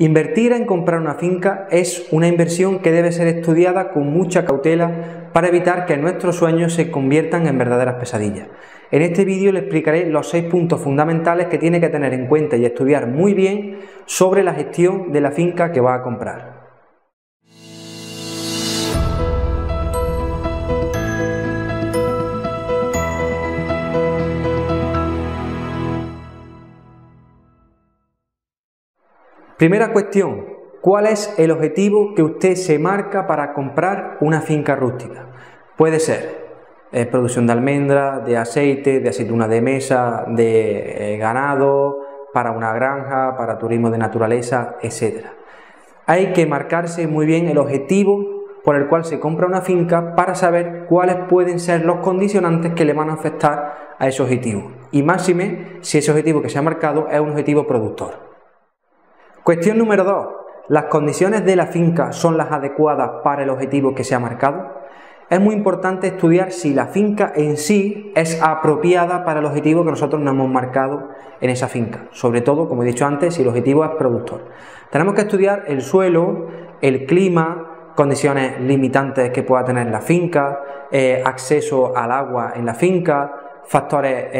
Invertir en comprar una finca es una inversión que debe ser estudiada con mucha cautela para evitar que nuestros sueños se conviertan en verdaderas pesadillas. En este vídeo les explicaré los 6 puntos fundamentales que tiene que tener en cuenta y estudiar muy bien sobre la gestión de la finca que va a comprar. Primera cuestión, ¿cuál es el objetivo que usted se marca para comprar una finca rústica? Puede ser producción de almendras, de aceite, de aceituna de mesa, de ganado, para una granja, para turismo de naturaleza, etc. Hay que marcarse muy bien el objetivo por el cual se compra una finca para saber cuáles pueden ser los condicionantes que le van a afectar a ese objetivo. Y máxime si ese objetivo que se ha marcado es un objetivo productor. Cuestión número 2. ¿Las condiciones de la finca son las adecuadas para el objetivo que se ha marcado? Es muy importante estudiar si la finca en sí es apropiada para el objetivo que nosotros nos hemos marcado en esa finca. Sobre todo, como he dicho antes, si el objetivo es productor. Tenemos que estudiar el suelo, el clima, condiciones limitantes que pueda tener la finca, acceso al agua en la finca, factores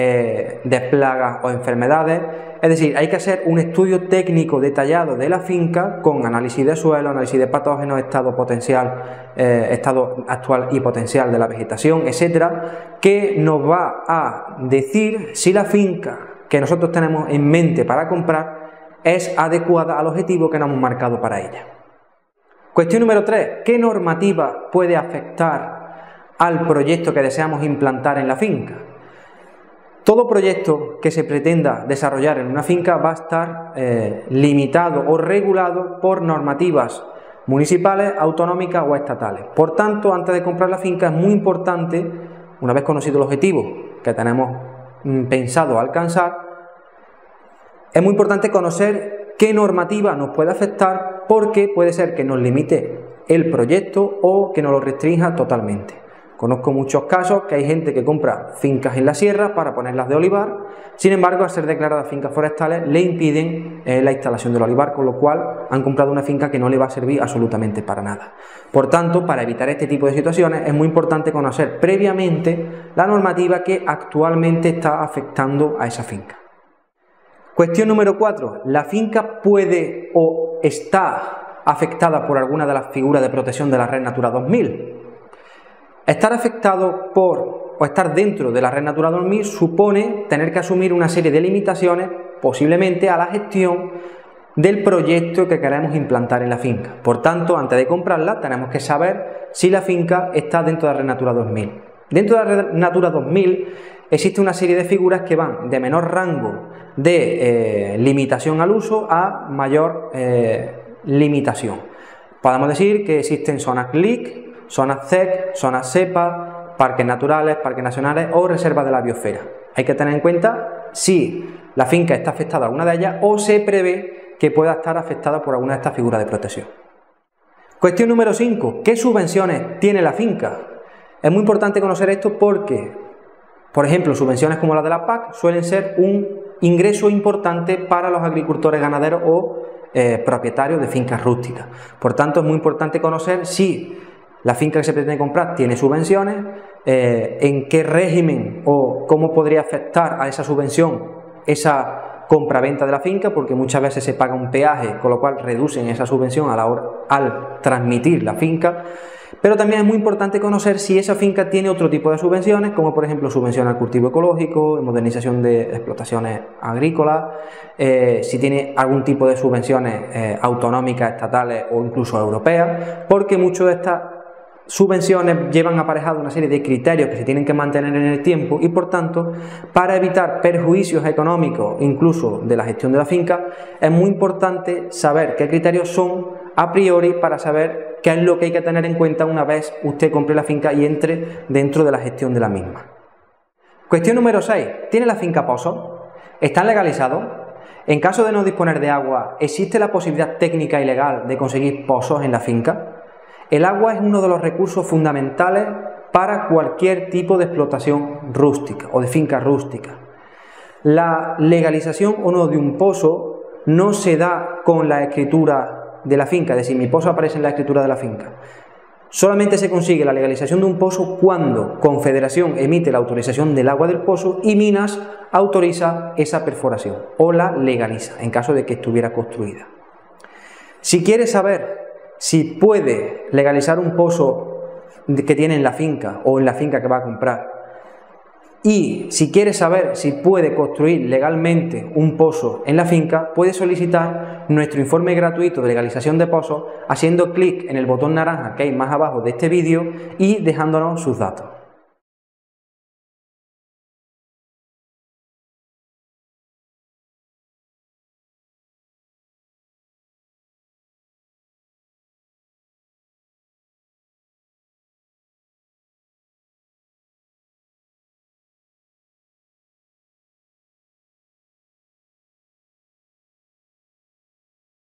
de plagas o enfermedades. Es decir, hay que hacer un estudio técnico detallado de la finca con análisis de suelo, análisis de patógenos, estado potencial, estado actual y potencial de la vegetación, etcétera, que nos va a decir si la finca que nosotros tenemos en mente para comprar es adecuada al objetivo que nos hemos marcado para ella. Cuestión número 3. ¿Qué normativa puede afectar al proyecto que deseamos implantar en la finca? Todo proyecto que se pretenda desarrollar en una finca va a estar limitado o regulado por normativas municipales, autonómicas o estatales. Por tanto, antes de comprar la finca es muy importante, una vez conocido el objetivo que tenemos pensado alcanzar, es muy importante conocer qué normativa nos puede afectar, porque puede ser que nos limite el proyecto o que nos lo restrinja totalmente. Conozco muchos casos que hay gente que compra fincas en la sierra para ponerlas de olivar, sin embargo, al ser declaradas fincas forestales le impiden la instalación del olivar, con lo cual han comprado una finca que no le va a servir absolutamente para nada. Por tanto, para evitar este tipo de situaciones es muy importante conocer previamente la normativa que actualmente está afectando a esa finca. Cuestión número 4. ¿La finca puede o está afectada por alguna de las figuras de protección de la Red Natura 2000? Estar afectado por o estar dentro de la Red Natura 2000 supone tener que asumir una serie de limitaciones, posiblemente a la gestión del proyecto que queremos implantar en la finca. Por tanto, antes de comprarla, tenemos que saber si la finca está dentro de la Red Natura 2000. Dentro de la Red Natura 2000 existe una serie de figuras que van de menor rango de limitación al uso a mayor limitación. Podemos decir que existen zonas LIC, zonas CEC, zonas SEPA, parques naturales, parques nacionales o reservas de la biosfera. Hay que tener en cuenta si la finca está afectada a alguna de ellas o se prevé que pueda estar afectada por alguna de estas figuras de protección. Cuestión número 5. ¿Qué subvenciones tiene la finca? Es muy importante conocer esto porque, por ejemplo, subvenciones como la de la PAC suelen ser un ingreso importante para los agricultores, ganaderos o propietarios de fincas rústicas. Por tanto, es muy importante conocer si la finca que se pretende comprar tiene subvenciones, en qué régimen o cómo podría afectar a esa subvención esa compra-venta de la finca, porque muchas veces se paga un peaje, con lo cual reducen esa subvención a la hora, al transmitir la finca. Pero también es muy importante conocer si esa finca tiene otro tipo de subvenciones, como por ejemplo subvención al cultivo ecológico, modernización de explotaciones agrícolas, si tiene algún tipo de subvenciones autonómicas, estatales o incluso europeas, porque muchos de estas subvenciones llevan aparejado una serie de criterios que se tienen que mantener en el tiempo y, por tanto, para evitar perjuicios económicos, incluso de la gestión de la finca, es muy importante saber qué criterios son a priori para saber qué es lo que hay que tener en cuenta una vez usted compre la finca y entre dentro de la gestión de la misma. Cuestión número 6. ¿Tiene la finca pozo? ¿Están legalizados? En caso de no disponer de agua, ¿existe la posibilidad técnica y legal de conseguir pozos en la finca? El agua es uno de los recursos fundamentales para cualquier tipo de explotación rústica o de finca rústica. La legalización o no de un pozo no se da con la escritura de la finca, es decir, mi pozo aparece en la escritura de la finca. Solamente se consigue la legalización de un pozo cuando Confederación emite la autorización del agua del pozo y Minas autoriza esa perforación o la legaliza en caso de que estuviera construida. Si quieres saber si puede legalizar un pozo que tiene en la finca o en la finca que va a comprar, y si quieres saber si puede construir legalmente un pozo en la finca, puedes solicitar nuestro informe gratuito de legalización de pozos haciendo clic en el botón naranja que hay más abajo de este vídeo y dejándonos sus datos.